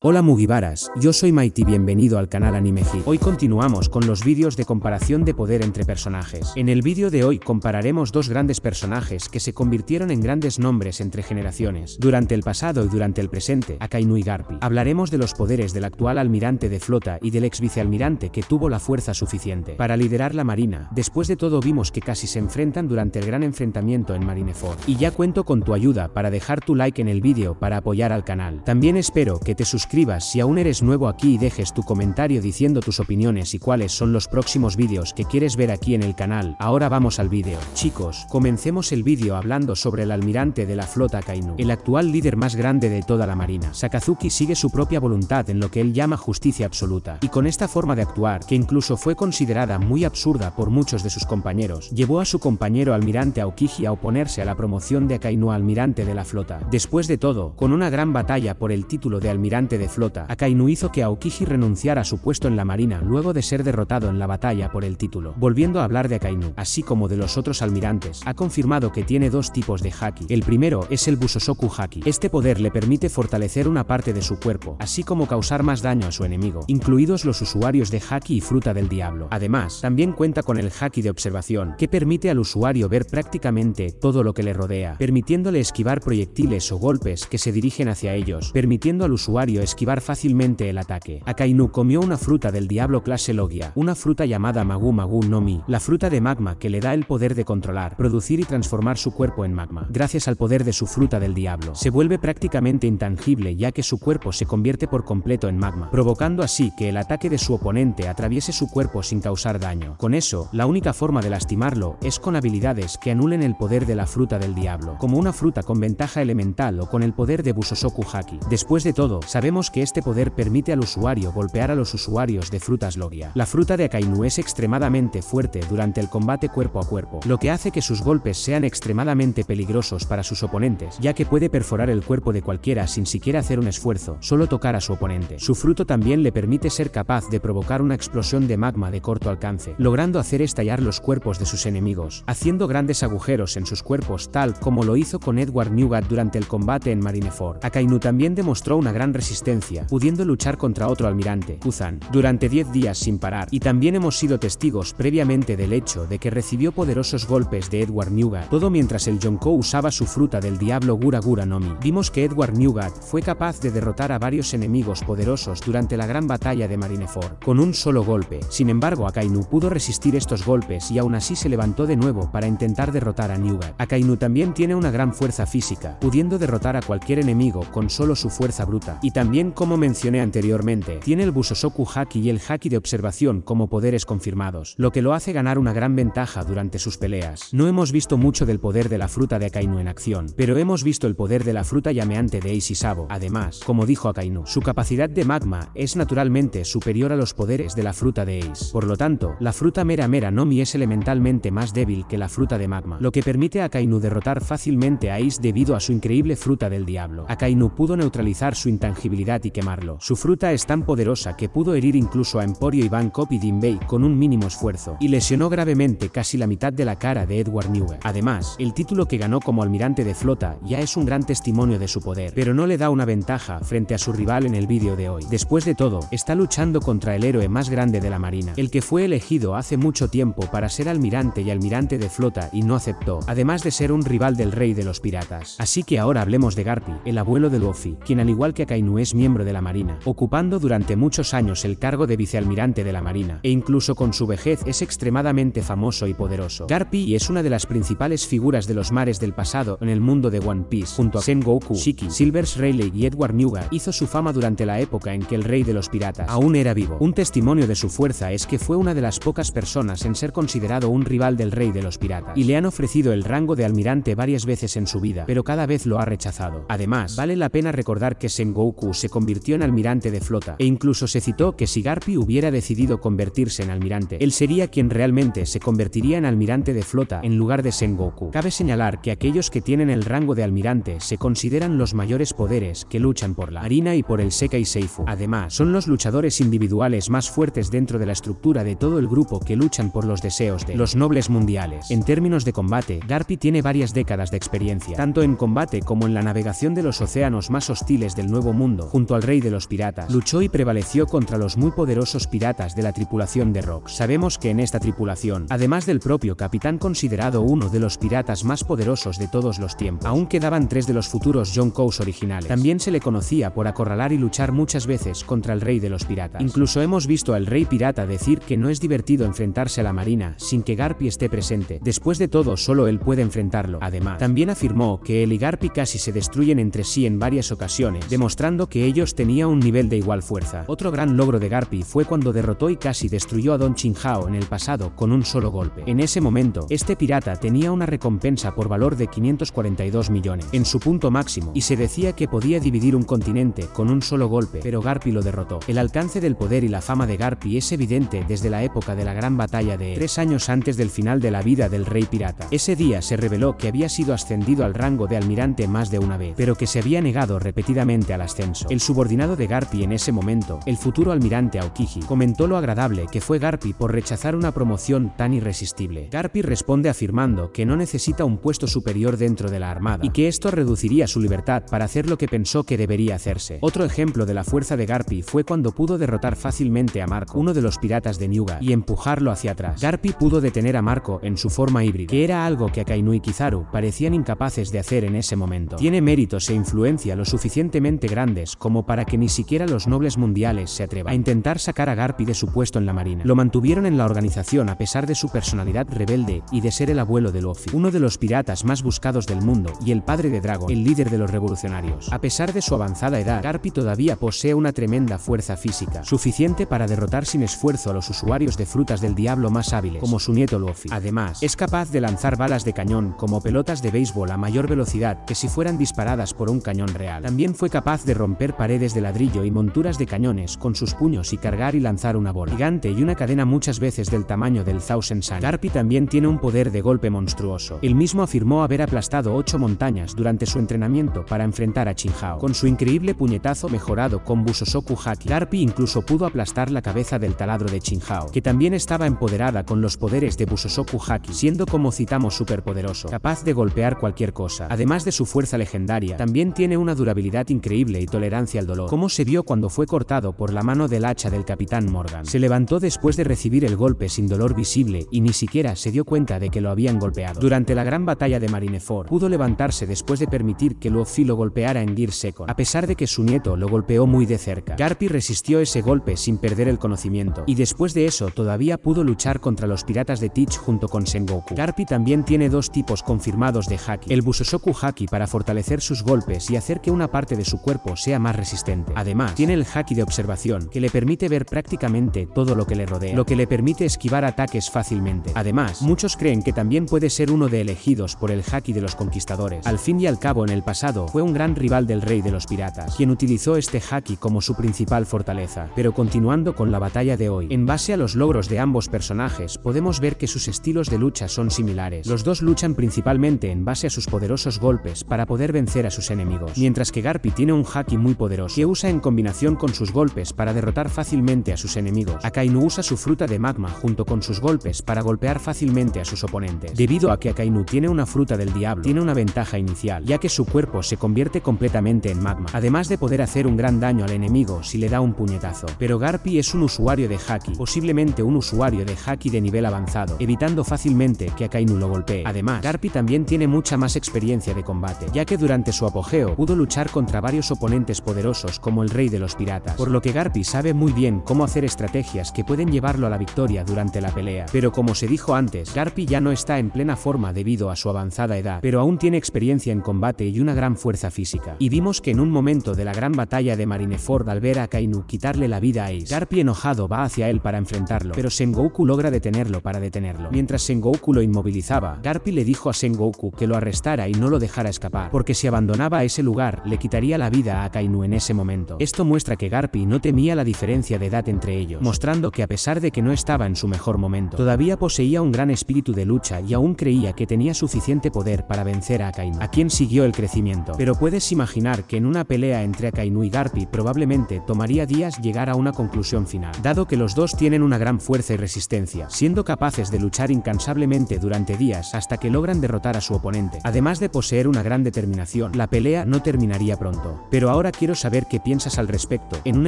Hola Mugiwaras, yo soy Mighty, bienvenido al canal Anime Hit. Hoy continuamos con los vídeos de comparación de poder entre personajes. En el vídeo de hoy compararemos dos grandes personajes que se convirtieron en grandes nombres entre generaciones, durante el pasado y durante el presente, Akainu y Garpi. Hablaremos de los poderes del actual almirante de flota y del ex vicealmirante que tuvo la fuerza suficiente para liderar la marina. Después de todo vimos que casi se enfrentan durante el gran enfrentamiento en Marineford. Y ya cuento con tu ayuda para dejar tu like en el vídeo para apoyar al canal. También espero que te suscribas si aún eres nuevo aquí y dejes tu comentario diciendo tus opiniones y cuáles son los próximos vídeos que quieres ver aquí en el canal. Ahora vamos al vídeo. Chicos, comencemos el vídeo hablando sobre el almirante de la flota Akainu, el actual líder más grande de toda la marina. Sakazuki sigue su propia voluntad en lo que él llama justicia absoluta, y con esta forma de actuar, que incluso fue considerada muy absurda por muchos de sus compañeros, llevó a su compañero almirante Aokiji a oponerse a la promoción de Akainu a almirante de la flota. Después de todo, con una gran batalla por el título de almirante de flota, Akainu hizo que Aokiji renunciara a su puesto en la marina luego de ser derrotado en la batalla por el título. Volviendo a hablar de Akainu, así como de los otros almirantes, ha confirmado que tiene dos tipos de Haki. El primero es el Busoshoku Haki. Este poder le permite fortalecer una parte de su cuerpo, así como causar más daño a su enemigo, incluidos los usuarios de Haki y Fruta del Diablo. Además, también cuenta con el Haki de observación, que permite al usuario ver prácticamente todo lo que le rodea, permitiéndole esquivar proyectiles o golpes que se dirigen hacia ellos, permitiendo al usuario esquivar fácilmente el ataque. Akainu comió una fruta del diablo clase Logia, una fruta llamada Magu Magu no Mi, la fruta de magma que le da el poder de controlar, producir y transformar su cuerpo en magma. Gracias al poder de su fruta del diablo, se vuelve prácticamente intangible ya que su cuerpo se convierte por completo en magma, provocando así que el ataque de su oponente atraviese su cuerpo sin causar daño. Con eso, la única forma de lastimarlo es con habilidades que anulen el poder de la fruta del diablo, como una fruta con ventaja elemental o con el poder de Busoshoku Haki. Después de todo, sabemos que este poder permite al usuario golpear a los usuarios de frutas Logia. La fruta de Akainu es extremadamente fuerte durante el combate cuerpo a cuerpo, lo que hace que sus golpes sean extremadamente peligrosos para sus oponentes, ya que puede perforar el cuerpo de cualquiera sin siquiera hacer un esfuerzo, solo tocar a su oponente. Su fruto también le permite ser capaz de provocar una explosión de magma de corto alcance, logrando hacer estallar los cuerpos de sus enemigos, haciendo grandes agujeros en sus cuerpos tal como lo hizo con Edward Newgate durante el combate en Marineford. Akainu también demostró una gran resistencia, pudiendo luchar contra otro almirante, Uzan, durante 10 días sin parar, y también hemos sido testigos previamente del hecho de que recibió poderosos golpes de Edward Newgate, todo mientras el Yonko usaba su fruta del diablo Gura Gura no Mi. Vimos que Edward Newgate fue capaz de derrotar a varios enemigos poderosos durante la gran batalla de Marineford con un solo golpe. Sin embargo, Akainu pudo resistir estos golpes y aún así se levantó de nuevo para intentar derrotar a Newgate. Akainu también tiene una gran fuerza física, pudiendo derrotar a cualquier enemigo con solo su fuerza bruta, y también, como mencioné anteriormente, tiene el Busoshoku Haki y el Haki de observación como poderes confirmados, lo que lo hace ganar una gran ventaja durante sus peleas. No hemos visto mucho del poder de la fruta de Akainu en acción, pero hemos visto el poder de la fruta llameante de Ace y Sabo. Además, como dijo Akainu, su capacidad de magma es naturalmente superior a los poderes de la fruta de Ace. Por lo tanto, la fruta Mera Mera no Mi es elementalmente más débil que la fruta de magma, lo que permite a Akainu derrotar fácilmente a Ace debido a su increíble fruta del diablo. Akainu pudo neutralizar su intangibilidad y quemarlo. Su fruta es tan poderosa que pudo herir incluso a Emporio Ivankov y Jinbei con un mínimo esfuerzo, y lesionó gravemente casi la mitad de la cara de Edward Newgate. Además, el título que ganó como almirante de flota ya es un gran testimonio de su poder, pero no le da una ventaja frente a su rival en el vídeo de hoy. Después de todo, está luchando contra el héroe más grande de la marina, el que fue elegido hace mucho tiempo para ser almirante y almirante de flota y no aceptó, además de ser un rival del rey de los piratas. Así que ahora hablemos de Garpi, el abuelo de Luffy, quien al igual que Akainu es miembro de la marina, ocupando durante muchos años el cargo de vicealmirante de la marina, e incluso con su vejez es extremadamente famoso y poderoso. Garpi es una de las principales figuras de los mares del pasado en el mundo de One Piece. Junto a Sengoku, Shiki, Silvers Rayleigh y Edward Newgate, hizo su fama durante la época en que el rey de los piratas aún era vivo. Un testimonio de su fuerza es que fue una de las pocas personas en ser considerado un rival del rey de los piratas, y le han ofrecido el rango de almirante varias veces en su vida, pero cada vez lo ha rechazado. Además, vale la pena recordar que Sengoku se convirtió en almirante de flota, e incluso se citó que si Garpi hubiera decidido convertirse en almirante, él sería quien realmente se convertiría en almirante de flota en lugar de Sengoku. Cabe señalar que aquellos que tienen el rango de almirante se consideran los mayores poderes que luchan por la marina y por el Sekai Seifu. Además, son los luchadores individuales más fuertes dentro de la estructura de todo el grupo que luchan por los deseos de los nobles mundiales. En términos de combate, Garpi tiene varias décadas de experiencia, tanto en combate como en la navegación de los océanos más hostiles del Nuevo Mundo, junto al rey de los piratas, luchó y prevaleció contra los muy poderosos piratas de la tripulación de Rock. Sabemos que en esta tripulación, además del propio capitán considerado uno de los piratas más poderosos de todos los tiempos, aún quedaban tres de los futuros Yonkous originales. También se le conocía por acorralar y luchar muchas veces contra el rey de los piratas. Incluso hemos visto al rey pirata decir que no es divertido enfrentarse a la marina sin que Garpi esté presente. Después de todo, solo él puede enfrentarlo. Además, también afirmó que él y Garpi casi se destruyen entre sí en varias ocasiones, demostrando que ellos tenían un nivel de igual fuerza. Otro gran logro de Garpi fue cuando derrotó y casi destruyó a Don Chinjao en el pasado con un solo golpe. En ese momento, este pirata tenía una recompensa por valor de 542 millones, en su punto máximo, y se decía que podía dividir un continente con un solo golpe, pero Garpi lo derrotó. El alcance del poder y la fama de Garpi es evidente desde la época de la gran batalla de 3 años antes del final de la vida del rey pirata. Ese día se reveló que había sido ascendido al rango de almirante más de una vez, pero que se había negado repetidamente al ascenso. El subordinado de Garpi en ese momento, el futuro almirante Aokiji, comentó lo agradable que fue Garpi por rechazar una promoción tan irresistible. Garpi responde afirmando que no necesita un puesto superior dentro de la armada y que esto reduciría su libertad para hacer lo que pensó que debería hacerse. Otro ejemplo de la fuerza de Garpi fue cuando pudo derrotar fácilmente a Marco, uno de los piratas de Newgate, y empujarlo hacia atrás. Garpi pudo detener a Marco en su forma híbrida, que era algo que Akainu y Kizaru parecían incapaces de hacer en ese momento. Tiene méritos e influencia lo suficientemente grandes como para que ni siquiera los nobles mundiales se atrevan a intentar sacar a Garpi de su puesto en la marina. Lo mantuvieron en la organización a pesar de su personalidad rebelde y de ser el abuelo de Luffy, uno de los piratas más buscados del mundo, y el padre de Dragon, el líder de los revolucionarios. A pesar de su avanzada edad, Garpi todavía posee una tremenda fuerza física, suficiente para derrotar sin esfuerzo a los usuarios de frutas del diablo más hábiles, como su nieto Luffy. Además, es capaz de lanzar balas de cañón como pelotas de béisbol a mayor velocidad que si fueran disparadas por un cañón real. También fue capaz de romper paredes de ladrillo y monturas de cañones con sus puños y cargar y lanzar una bola gigante y una cadena muchas veces del tamaño del Thousand San. Garpi también tiene un poder de golpe monstruoso. Él mismo afirmó haber aplastado 8 montañas durante su entrenamiento para enfrentar a Chinjao. Con su increíble puñetazo mejorado con Busoshoku Haki, Garpi incluso pudo aplastar la cabeza del taladro de Chinjao, que también estaba empoderada con los poderes de Busoshoku Haki, siendo, como citamos, superpoderoso, capaz de golpear cualquier cosa. Además de su fuerza legendaria, también tiene una durabilidad increíble y tolerancia al dolor, como se vio cuando fue cortado por la mano del hacha del capitán Morgan. Se levantó después de recibir el golpe sin dolor visible y ni siquiera se dio cuenta de que lo habían golpeado. Durante la gran batalla de Marineford, pudo levantarse después de permitir que Luffy lo golpeara en Gear Seco, a pesar de que su nieto lo golpeó muy de cerca. Garpi resistió ese golpe sin perder el conocimiento, y después de eso todavía pudo luchar contra los piratas de Teach junto con Sengoku. Garpi también tiene 2 tipos confirmados de Haki: el Busoshoku Haki para fortalecer sus golpes y hacer que una parte de su cuerpo sea más resistente. Además, tiene el Haki de observación, que le permite ver prácticamente todo lo que le rodea, lo que le permite esquivar ataques fácilmente. Además, muchos creen que también puede ser uno de elegidos por el Haki de los conquistadores. Al fin y al cabo, en el pasado, fue un gran rival del rey de los piratas, quien utilizó este Haki como su principal fortaleza. Pero continuando con la batalla de hoy, en base a los logros de ambos personajes, podemos ver que sus estilos de lucha son similares. Los dos luchan principalmente en base a sus poderosos golpes para poder vencer a sus enemigos, mientras que Garpi tiene un Haki muy poderoso que usa en combinación con sus golpes para derrotar fácilmente a sus enemigos. Akainu usa su fruta de magma junto con sus golpes para golpear fácilmente a sus oponentes. Debido a que Akainu tiene una fruta del diablo, tiene una ventaja inicial, ya que su cuerpo se convierte completamente en magma, además de poder hacer un gran daño al enemigo si le da un puñetazo. Pero Garpi es un usuario de Haki, posiblemente un usuario de Haki de nivel avanzado, evitando fácilmente que Akainu lo golpee. Además, Garpi también tiene mucha más experiencia de combate, ya que durante su apogeo pudo luchar contra varios oponentes poderosos como el rey de los piratas, por lo que Garpi sabe muy bien cómo hacer estrategias que pueden llevarlo a la victoria durante la pelea. Pero como se dijo antes, Garpi ya no está en plena forma debido a su avanzada edad, pero aún tiene experiencia en combate y una gran fuerza física. Y vimos que en un momento de la gran batalla de Marineford, al ver a Akainu quitarle la vida a Ace, Garpi enojado va hacia él para enfrentarlo, pero Sengoku logra detenerlo para detenerlo. Mientras Sengoku lo inmovilizaba, Garpi le dijo a Sengoku que lo arrestara y no lo dejara escapar, porque si abandonaba ese lugar, le quitaría la vida a Akainu en ese momento. Esto muestra que Garpi no temía la diferencia de edad entre ellos, mostrando que a pesar de que no estaba en su mejor momento, todavía poseía un gran espíritu de lucha y aún creía que tenía suficiente poder para vencer a Akainu, a quien siguió el crecimiento. Pero puedes imaginar que en una pelea entre Akainu y Garpi probablemente tomaría días llegar a una conclusión final, dado que los dos tienen una gran fuerza y resistencia, siendo capaces de luchar incansablemente durante días hasta que logran derrotar a su oponente. Además de poseer una gran determinación, la pelea no terminaría pronto. Pero ahora quiero saber qué piensas al respecto. En un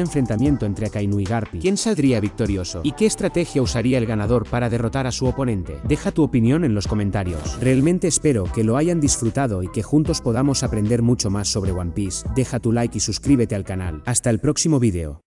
enfrentamiento entre Akainu y Garpi, ¿quién saldría victorioso? ¿Y qué estrategia usaría el ganador para derrotar a su oponente? Deja tu opinión en los comentarios. Realmente espero que lo hayan disfrutado y que juntos podamos aprender mucho más sobre One Piece. Deja tu like y suscríbete al canal. Hasta el próximo vídeo.